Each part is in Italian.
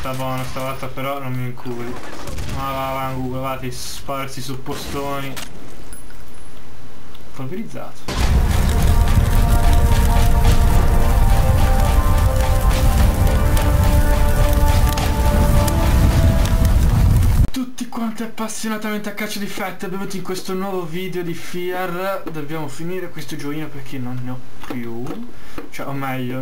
sta buono stavolta, però non mi incuri. Ma va, Google, va, ti sparsi su postoni. Polverizzato. Tutti quanti appassionatamente a caccia di Fettel, benvenuti in questo nuovo video di Fear. Dobbiamo finire questo giochino perché non ne ho più. Cioè, o meglio,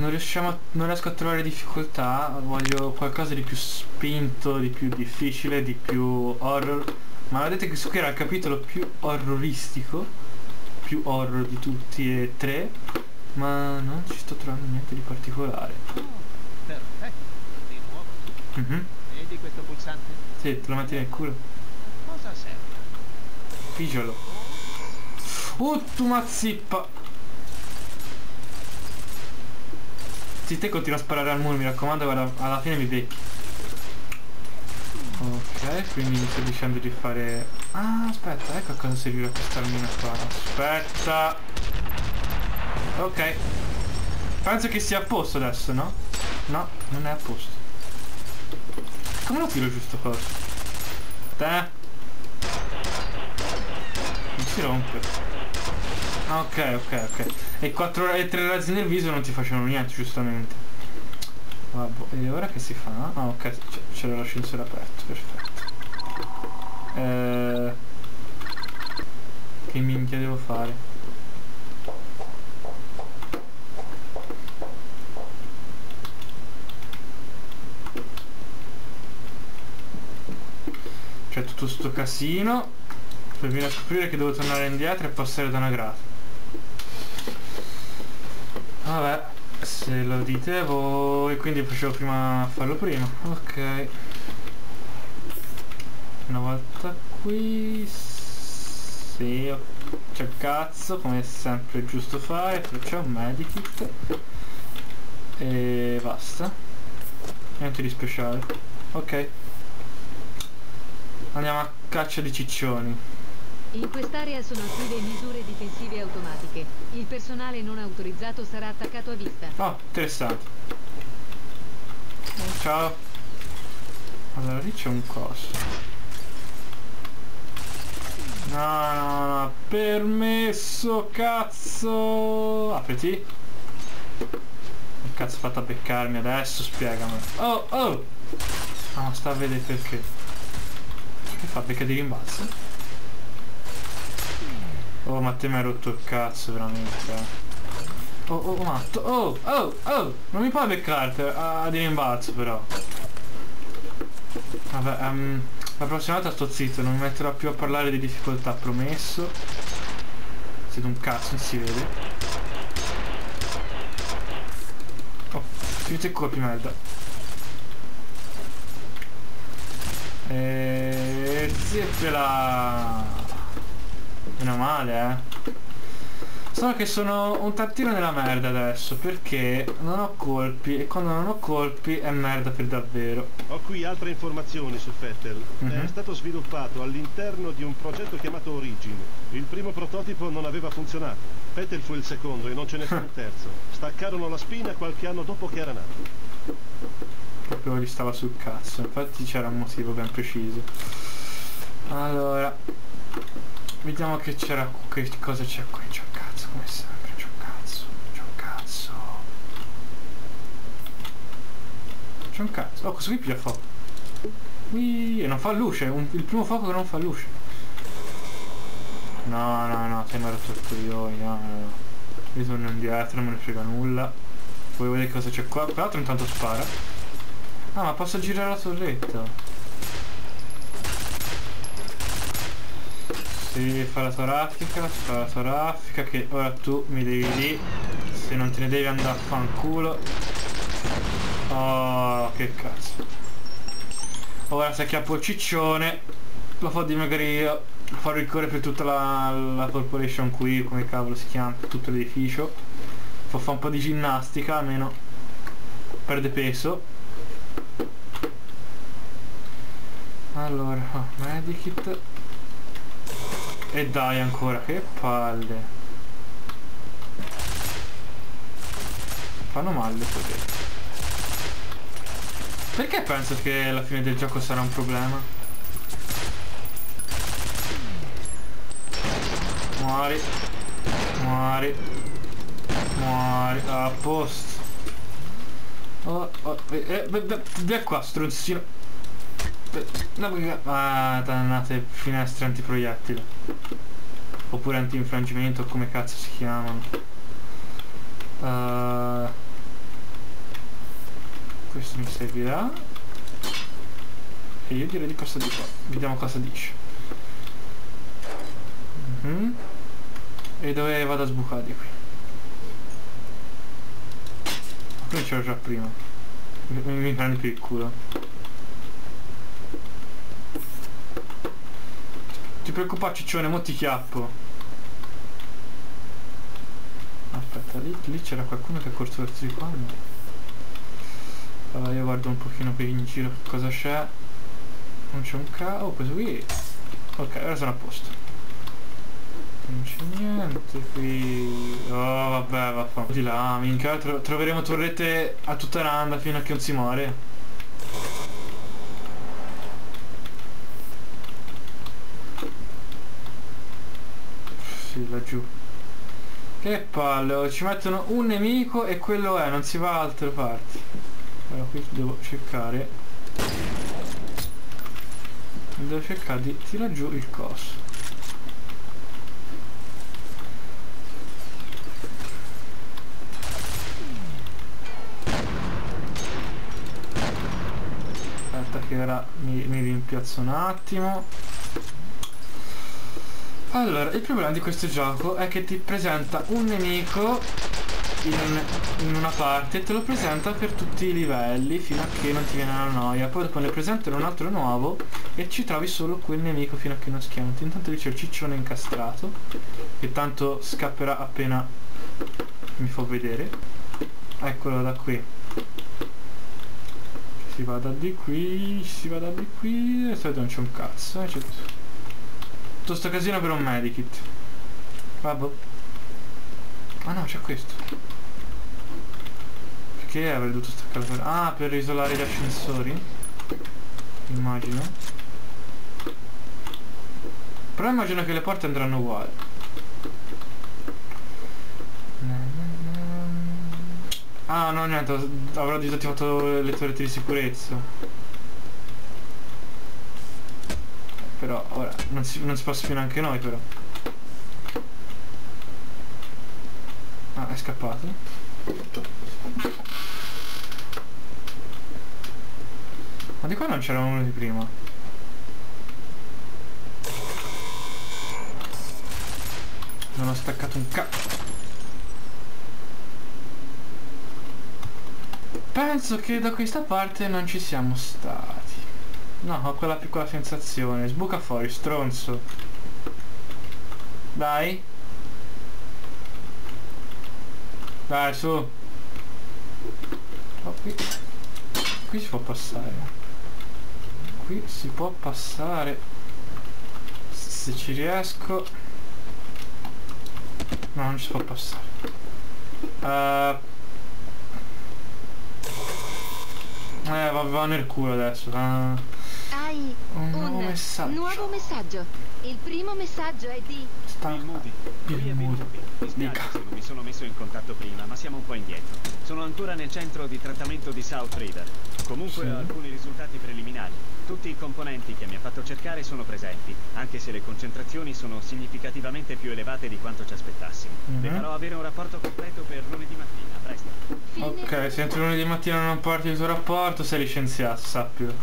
non riesco a trovare difficoltà. Voglio qualcosa di più spinto, di più difficile, di più horror. Ma vedete che questo qui era il capitolo più horroristico, più horror di tutti e tre, ma non ci sto trovando niente di particolare. Perfetto. Di nuovo. Vedi questo pulsante? Sì, te lo metti nel culo. Cosa serve? Pigiolo. Oh, tu mazzippa! Sì, te continua a sparare al muro, mi raccomando, guarda, alla fine mi becchi. Ok, quindi mi sto dicendo di fare... Ah, aspetta, ecco a cosa servirà questa almina qua. Aspetta. Ok. Penso che sia a posto adesso, no? No, non è a posto. Come lo tiro giusto qua? Te? Non si rompe. Ok. E 4 e 3 razzi nel viso non ti facevano niente, giustamente. Vabbè, e ora che si fa? Ah, ok, c'era l'ascensore aperto, perfetto. Che minchia devo fare? C'è tutto sto casino per venire a scoprire che devo tornare indietro e passare da una grata. Vabbè, se lo dite voi, quindi facevo prima a farlo prima. Ok. Una volta qui. Sì, c'è cazzo, come è sempre giusto fare. Facciamo un medikit. E basta. Niente di speciale. Ok. Andiamo a caccia di ciccioni. In quest'area sono attive misure difensive automatiche. Il personale non autorizzato sarà attaccato a vista. Oh, interessante. Ciao. Allora lì c'è un coso. No, permesso, cazzo. Apriti. Che cazzo ho fatto a beccarmi adesso? Spiegami. Oh. Ma sta a vedere perché. Che fa? Becca di rimbalzo? Oh, ma te mi hai rotto il cazzo veramente. Oh matto. Oh, non mi puoi beccarti a dire imbalzo però. Vabbè, la prossima volta sto zitto, non mi metterò più a parlare di difficoltà, promesso. Siete un cazzo, non si vede. Oh, finite colpi merda. Zittela. Meno male, eh. Solo che sono un tantino nella merda adesso, perché non ho colpi e quando non ho colpi è merda per davvero. Ho qui altre informazioni su Fettel. È stato sviluppato all'interno di un progetto chiamato Origine. Il primo prototipo non aveva funzionato. Fettel fu il secondo e non ce ne fu un terzo. Staccarono la spina qualche anno dopo che era nato. Proprio gli stava sul cazzo, infatti c'era un motivo ben preciso. Allora... Vediamo che c'era, che cosa c'è qui, c'è un cazzo, come sempre, c'è un cazzo, oh questo qui piglia fuoco. Ui, e non fa luce, il primo fuoco che non fa luce. No, ti hanno rotto il coglione, no. Io sono indietro, non me ne frega nulla. Vuoi vedere cosa c'è qua? Peraltro intanto spara. Ah, ma posso girare la torretta? Devi fare la torafica che ora tu mi devi lì, se non te ne devi andare a fanculo. Oh, che cazzo. Ora se acchiappo il ciccione, lo fa dimagrire, fa ricorrere per tutta la corporation qui, come cavolo si chiama, tutto l'edificio. Fa un po' di ginnastica, almeno perde peso. Allora, medikit. E dai ancora, che palle. Fanno male, potete. Perché penso che alla fine del gioco sarà un problema? Muori. Muori. Muori. A posto. Oh, oh, via qua, stronzino. No, perché... Ah, dannate finestre antiproiettile. Oppure anti-infrangimento, come cazzo si chiamano. Questo mi servirà. E io direi di passare di qua. Vediamo cosa dice. E dove vado a sbucare di qui? Qui c'ero già prima. Mi prendi più il culo. Ti preoccupare, ciccione, mo ti chiappo. Aspetta, lì c'era qualcuno che è corso verso di qua. Allora io guardo un pochino per in giro che cosa c'è. Non c'è un cavo, ho preso qui. Ok, ora sono a posto. Non c'è niente qui. Oh vabbè, vaffanculo. Di là, minchia, troveremo torrette a tutta randa fino a che non si muore. Sì, laggiù. Che palle, ci mettono un nemico e quello è, non si va da altre parti. Allora qui devo cercare. Devo cercare di tirare giù il coso. Che ora mi rimpiazzo un attimo. Allora, il problema di questo gioco è che ti presenta un nemico in una parte e te lo presenta per tutti i livelli fino a che non ti viene la noia. Poi dopo ne presentano un altro nuovo e ci trovi solo quel nemico fino a che non schianti. Intanto lì c'è il ciccione incastrato che tanto scapperà appena mi fa vedere. Eccolo da qui. Si va da di qui, si va da di qui, e sai non c'è un cazzo, c'è tutto sto casino per un medikit. Vabbè. Ah no, c'è questo. Perché avrei dovuto staccare per... Ah, per isolare gli ascensori? Immagino. Però immagino che le porte andranno uguali. Ah no, niente, avrò disattivato le torrette di sicurezza. Però ora non si passa più neanche noi però. Ah, è scappato. Ma di qua non c'era uno di prima. Non ho staccato un cazzo. Penso che da questa parte non ci siamo stati. No, ho quella piccola sensazione. Sbuca fuori, stronzo. Dai. Dai, su. Oh, qui si può passare. Qui si può passare. Se ci riesco. No, non ci può passare. Va nel culo adesso. Hai un nuovo messaggio. Il primo messaggio è di... Mi sono messo in contatto prima, ma siamo un po' indietro. Sono ancora nel centro di trattamento di South River. Comunque sì. Ho alcuni risultati preliminari. Tutti i componenti che mi ha fatto cercare sono presenti, anche se le concentrazioni sono significativamente più elevate di quanto ci aspettassimo. Le farò avere un rapporto completo per lunedì mattina, presto. Ok, se entro lunedì mattina non porti il tuo rapporto, sei licenziato, sappilo.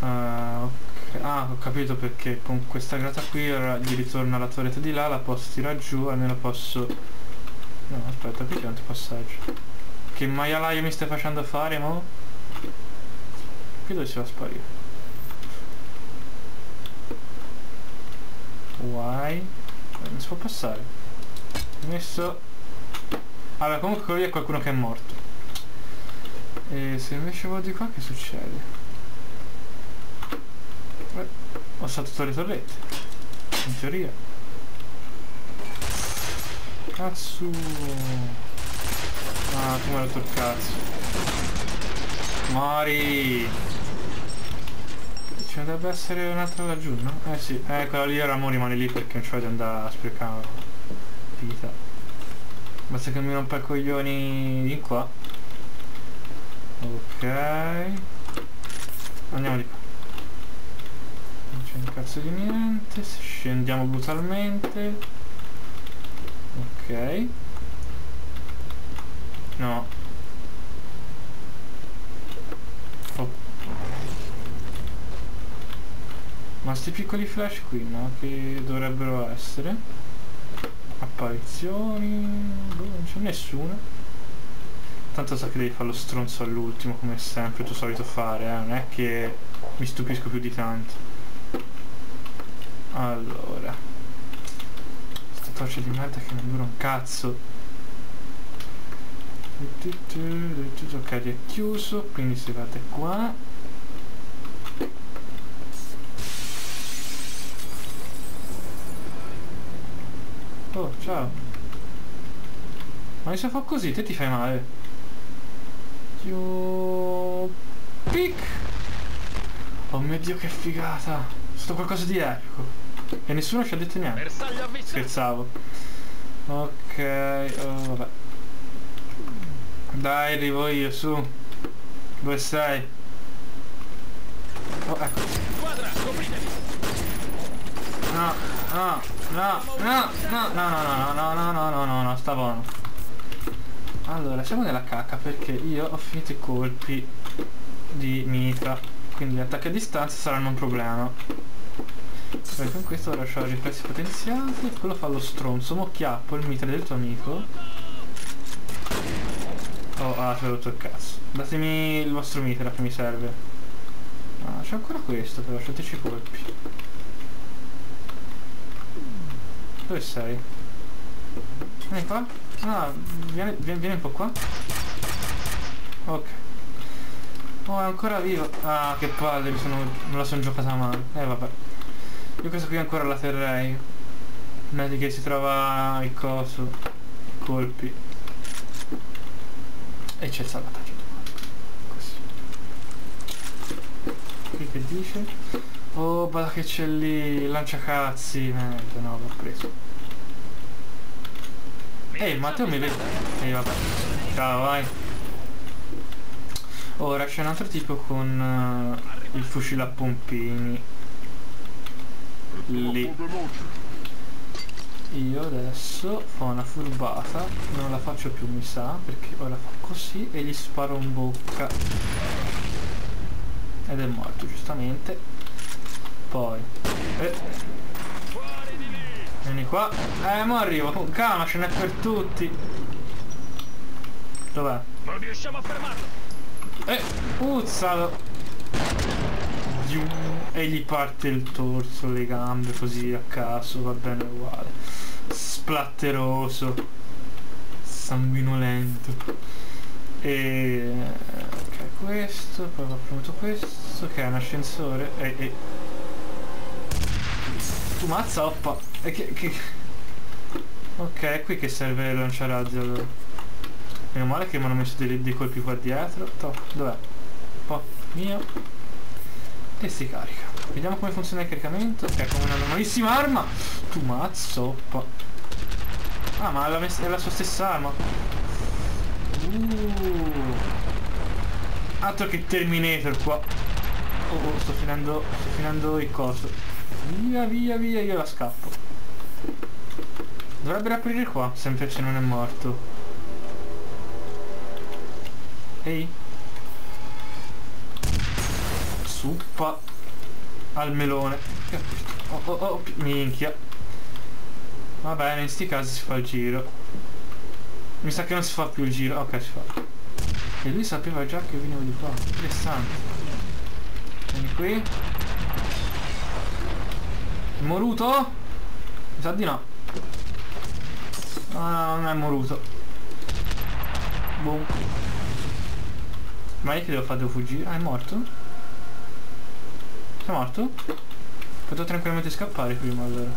Ok. Ah, ho capito perché con questa grata qui ora gli ritorno alla torretta di là, la posso tirare giù, almeno posso... No, aspetta, qui c'è un passaggio. Che maialaio mi stai facendo fare, mo? Qui dove si va a sparire? Why? Non si può passare. Messo... Allora, comunque lì è qualcuno che è morto. E se invece vado di qua, che succede? Beh, ho saltato le torrette. In teoria. Cazzo! Ah, come l'ho toccato. Mori! Ci dovrebbe essere un'altra laggiù, no? Eh sì, quella lì era, mo rimane lì perché non ci voglio andare a sprecare vita. Basta che mi rompa i coglioni di qua. Ok. Andiamo di qua. Non c'è un cazzo di niente. Scendiamo brutalmente. Ok. No. Oh. Ma sti piccoli flash qui, no? Che dovrebbero essere. Apparizioni. Boh, non c'è nessuno. Tanto so che devi fare lo stronzo all'ultimo, come sempre tu solito fare, eh? Non è che mi stupisco più di tanto. Allora. Sta torcia di merda che non dura un cazzo. Ok, è chiuso, quindi si fate qua. Oh, ciao. Ma se fa così, te ti fai male. Più pic. Oh mio Dio, che figata. Sto qualcosa di epico. E nessuno ci ha detto niente. Scherzavo. Ok, vabbè. Dai, arrivo io, su. Dove stai? Oh, ecco. No, no, no, no, no, no, no, no, no, no, no, no, no, sta buono. Allora, siamo nella cacca perché io ho finito i colpi di mitra. Quindi gli attacchi a distanza saranno un problema. Poi con questo ora ho i riflessi potenziati. Quello fa lo stronzo. Mo chiappo il mitra del tuo amico. Oh, ah, c'è rotto il cazzo. Datemi il vostro mitra che mi serve. Ah, c'è ancora questo, però lasciateci colpi. Dove sei? Vieni qua? Ah, vieni un po' qua. Ok. Oh, è ancora vivo. Ah, che palle, non la sono giocata male. Vabbè. Io questa qui ancora la terrei. Non è che si trova il coso. I colpi. E c'è il salvataggio così. Qui che dice? Oh, bada che c'è lì, lanciacazzi, merda, no, l'ho preso. Ehi, Matteo mi vede. Vabbè. Ciao, vai. Ora c'è un altro tipo con il fucile a pompini. Lì. Io adesso ho una furbata, non la faccio più mi sa, perché ora fa così e gli sparo in bocca. Ed è morto, giustamente. Poi. Vieni qua. Mo arrivo, con calma, ce n'è per tutti. Dov'è? Non riusciamo a fermarlo! Puzzalo! E gli parte il torso, le gambe, così a caso, va bene uguale. Splatteroso, sanguinolento. E ok, questo, poi ho premuto questo, che è un ascensore. Tu mazza, oppa. Ok, è qui che serve il lanciarazzi allora. Meno male che mi hanno messo dei colpi qua dietro. Dov'è? Po' mio. E si carica. Vediamo come funziona il caricamento. Che è come una normalissima arma. Tu mazzo. Ah, ma è la sua stessa arma. Altro che Terminator qua. Oh, sto finendo il coso. Via, via, via, io la scappo. Dovrebbero aprire qua, sempre se non è morto. Ehi. Suppa al melone. Oh, minchia. Va bene, in sti casi si fa il giro. Mi sa che non si fa più il giro. Ok, si fa. E lui sapeva già che venivo di qua. Interessante. Vieni qui. È moruto? Mi sa di no. Ah, non è moruto. Boom. Ma io che devo fare? Devo fuggire? Ah, è morto? Sei morto? Potevo tranquillamente scappare prima allora.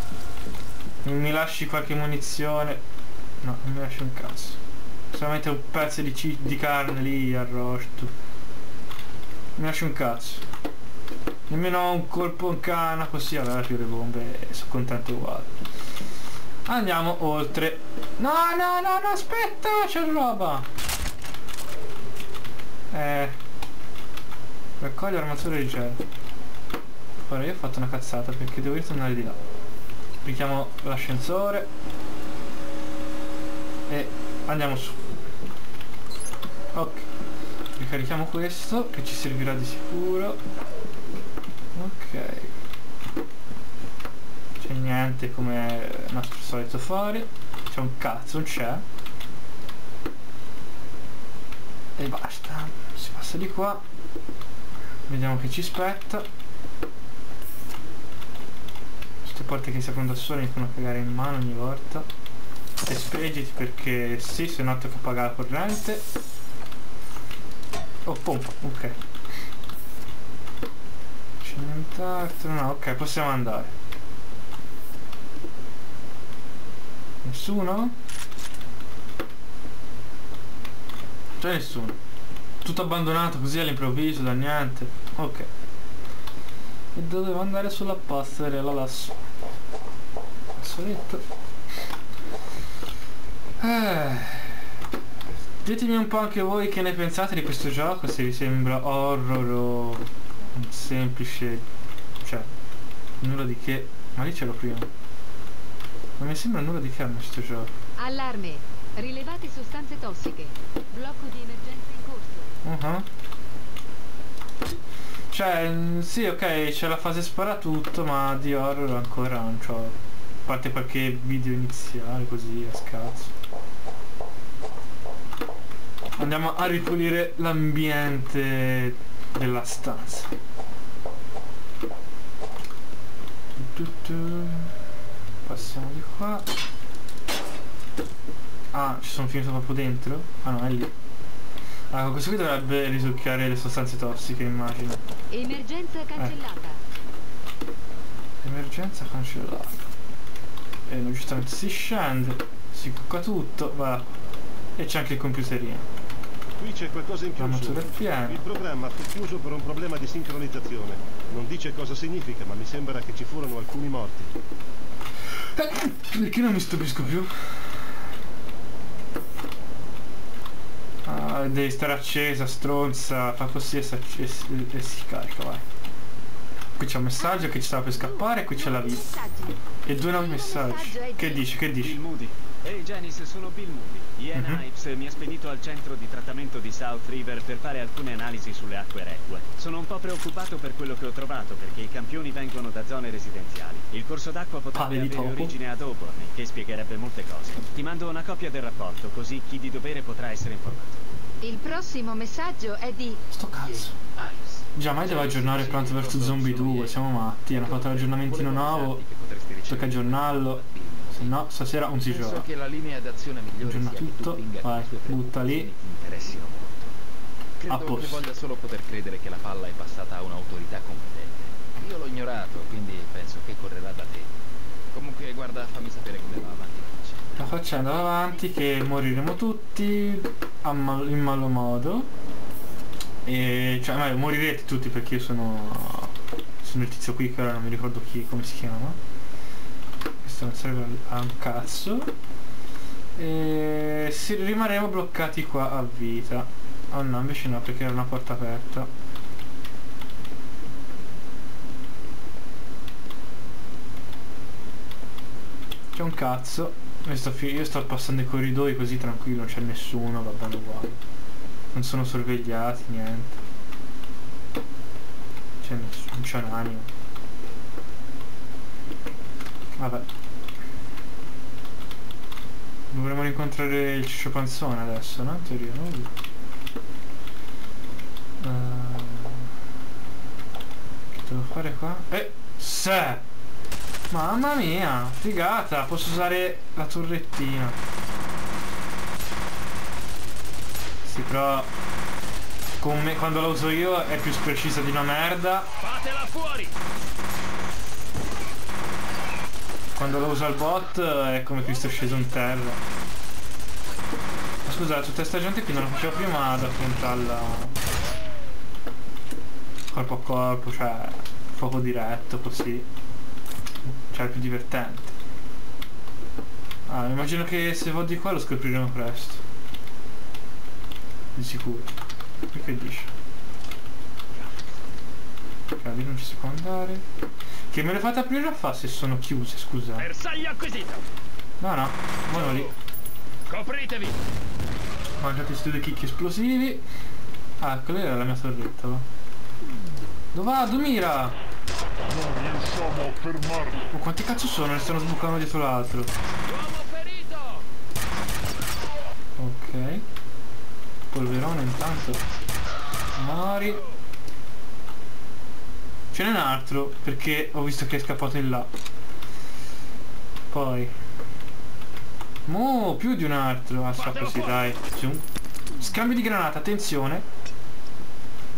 Mi lasci qualche munizione? No, non mi lasci un cazzo. Solamente un pezzo di carne lì arrosto. mi lascia un cazzo, nemmeno un colpo in canna, così aveva più le bombe e sono contento uguale. Andiamo oltre. No no no no, aspetta, c'è roba. Raccoglie armature di gel. Ora io ho fatto una cazzata perché devo ritornare di là. Richiamo l'ascensore e andiamo su. Ok, ricarichiamo questo che ci servirà di sicuro. Ok, c'è niente come il nostro solito fare. C'è un cazzo, non c'è. E basta, si passa di qua. Vediamo che ci spetta. Queste porte che si aprono da sole mi fanno cagare in mano ogni volta. E spegiti perché sì, se no ti fa pagare la corrente. Oh, pompa, ok. C'è nient'altro, no, ok, possiamo andare. Nessuno? C'è nessuno. Tutto abbandonato così all'improvviso, da niente. Ok, e dovevo andare sulla passerella lassù. Passoletto. Ditemi un po' anche voi che ne pensate di questo gioco, se vi sembra horror o semplice, cioè nulla di che. Ma lì c'ero prima. Non mi sembra nulla di che a questo gioco. Allarme, rilevate sostanze tossiche, blocco di emergenza. Cioè, sì, ok, c'è la fase sparatutto, ma di horror ancora non c'ho. A parte qualche video iniziale così a scazzo. Andiamo a ripulire l'ambiente della stanza. Passiamo di qua. Ah, ci sono finito proprio dentro? Ah no, è lì. Ah, questo qui dovrebbe risucchiare le sostanze tossiche, immagino. Emergenza cancellata. Emergenza cancellata. E non giustamente si scende, si cucca tutto, va. E c'è anche il computerino. Qui c'è qualcosa in più. Il programma fu chiuso per un problema di sincronizzazione. Non dice cosa significa, ma mi sembra che ci furono alcuni morti. Perché non mi stupisco più? Devi stare accesa, stronza, fa così e si carica, vai. Qui c'è un messaggio che ci stava per scappare e qui c'è la vita. E due nuovi messaggi. Che dici, che dici? Bill Moody. Ehi Janice, sono Bill Moody. Ian Hypes mi ha spedito al centro di trattamento di South River per fare alcune analisi sulle acque residue. Sono un po' preoccupato per quello che ho trovato, perché i campioni vengono da zone residenziali. Il corso d'acqua potrebbe avere origine ad Auburn, che spiegherebbe molte cose. Ti mando una copia del rapporto, così chi di dovere potrà essere informato. Il prossimo messaggio è di... Sto cazzo. Già mai devo aggiornare Plant vs. Zombie 2, siamo matti, hanno fatto l'aggiornamentino nuovo, tocca aggiornarlo, se no stasera non si gioca. Aggiorna tutto, vai, butta lì. A posto. Voglio solo poter credere che la palla è passata a un'autorità competente. Io l'ho ignorato, quindi penso che correrà da te. Comunque guarda, fammi sapere come va avanti. La faccenda va avanti che moriremo tutti in malo modo, e cioè morirete tutti perché io sono il tizio qui che ora non mi ricordo chi, come si chiama. Questo non serve a un cazzo. E rimarremo bloccati qua a vita. Oh no, invece no, perché era una porta aperta. C'è un cazzo. Io sto passando i corridoi così tranquillo, non c'è nessuno, va bene uguale. Non sono sorvegliati, niente. C'è nessuno, non c'è un'anima. Vabbè. Dovremmo rincontrare il ciciopanzone adesso, no? In teoria, no? Che devo fare qua? Se! Mamma mia, figata, posso usare la torrettina. Sì, però con me, quando la uso io è più precisa di una merda. Fatela fuori! Quando la uso al bot è come che sto sceso in terra. Ma scusa, tutta sta gente qui non la facevo prima ad affrontarla. corpo a corpo, cioè fuoco diretto così, cioè è più divertente. Ah, immagino che se vado di qua lo scopriremo presto, di sicuro. Perché dici? Ok, lì non ci si può andare. Che me le fate aprire a fa se sono chiuse, scusa. Bersaglio acquisito. No no, buono lì. Copritevi. Mangiate sti due chicchi esplosivi. Ah, quella era la mia torretta, va. Dove vado, mira? Non riusciamo a fermarli. Oh, quanti cazzo sono? Ne stanno sbucando dietro l'altro. Ok. Polverone intanto. Mori. Ce n'è un altro, perché ho visto che è scappato in là. Poi. Mo, più di un altro. Ah, sta così, dai. Zoom. Scambio di granata, attenzione.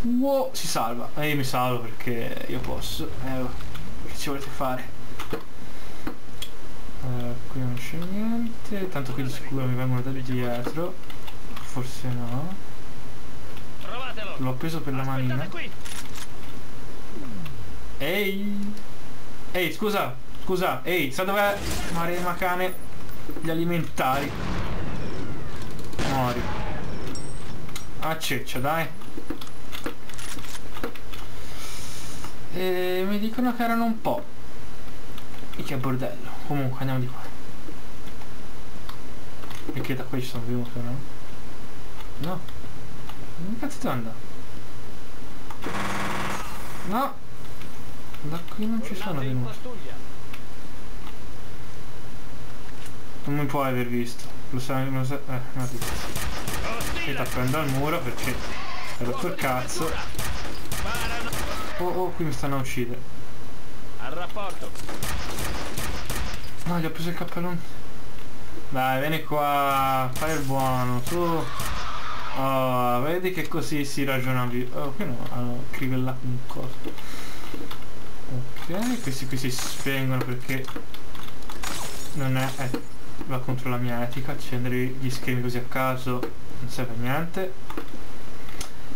Wow, si salva. E io mi salvo perché io posso. Che ci volete fare? Qui non c'è niente. Tanto qui di sicuro mi vengono da lì dietro. Forse no. L'ho preso per la manina. Ehi. Ehi, scusa. Scusa. Ehi, sa dov'è? Marema cane. Gli alimentari. Mori. Acceccia, dai. E mi dicono che erano un po'. E che bordello. Comunque andiamo di qua. Perché da qui ci sono venuto, no? No. Dove cazzo devo andare? No. Da qui non ci sono venuto. Non mi puoi aver visto. Lo sai, non lo sai. No, dico. Sei tappeando al muro perché hai rotto il cazzo. Oh, oh, qui mi stanno a uccidere. Al rapporto. No, gli ho preso il cappellone. Dai, vieni qua. Fai il buono. Tu. Oh, vedi che così si ragiona via. Oh, qui no, hanno crivellato un coso. Ok, questi qui si spengono perché non è, va contro la mia etica. Accendere gli schemi così a caso non serve a niente.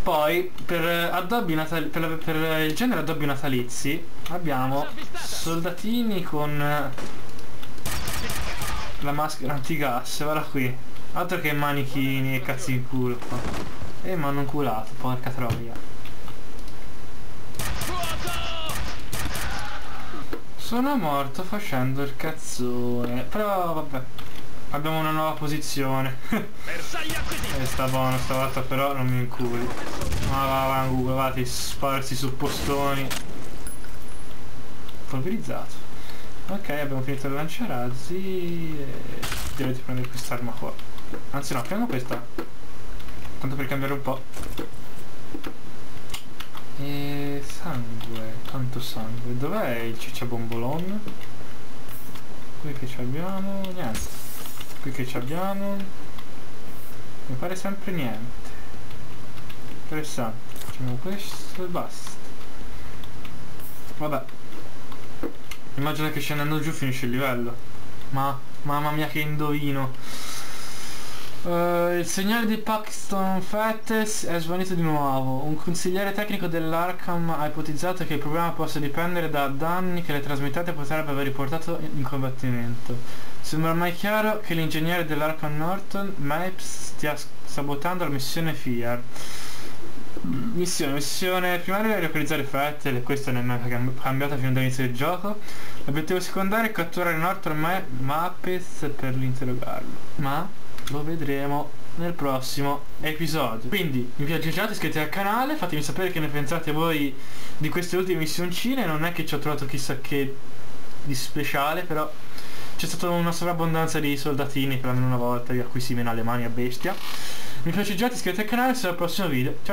Poi per il genere addobbi natalizi abbiamo soldatini con la maschera antigas, guarda qui, altro che manichini e cazzi in culo qua. E mi hanno inculato, porca troia. Sono morto facendo il cazzone, però vabbè. Abbiamo una nuova posizione. Sta buono stavolta, però non mi inculi. Ma va, Google, va, ti sparsi su postoni. Polverizzato. Ok, abbiamo finito il lanciarazzi. Dovete prendere quest'arma qua. Anzi no, prendiamo questa. Tanto per cambiare un po'. E sangue, tanto sangue. Dov'è il cicciabombolon? Qui che ci abbiamo? Niente. Qui che ci abbiamo mi pare sempre niente interessante. Facciamo questo e basta. Vabbè, immagino che scendendo giù finisce il livello. Ma mamma mia che indovino. Il segnale di Paxton Fettes è svanito di nuovo. Un consigliere tecnico dell'Arkham ha ipotizzato che il problema possa dipendere da danni che le trasmittate potrebbe aver riportato in combattimento. Sembra ormai chiaro che l'ingegnere dell'Arkham Norton Mapes stia sabotando la missione FIAR. Missione primaria è localizzare Fettel, e questa non è mai cambiata fino dall'inizio del gioco. L'obiettivo secondario è catturare Norton Mapes per interrogarlo. Ma lo vedremo nel prossimo episodio. Quindi mi piacciono, iscrivetevi al canale, fatemi sapere che ne pensate voi di queste ultime missioncine. Non è che ci ho trovato chissà che di speciale, però c'è stata una sovrabbondanza di soldatini per almeno una volta, a cui si mena le mani a bestia. Mi piacciono, iscrivetevi al canale, ci vediamo al prossimo video. Ciao ciao.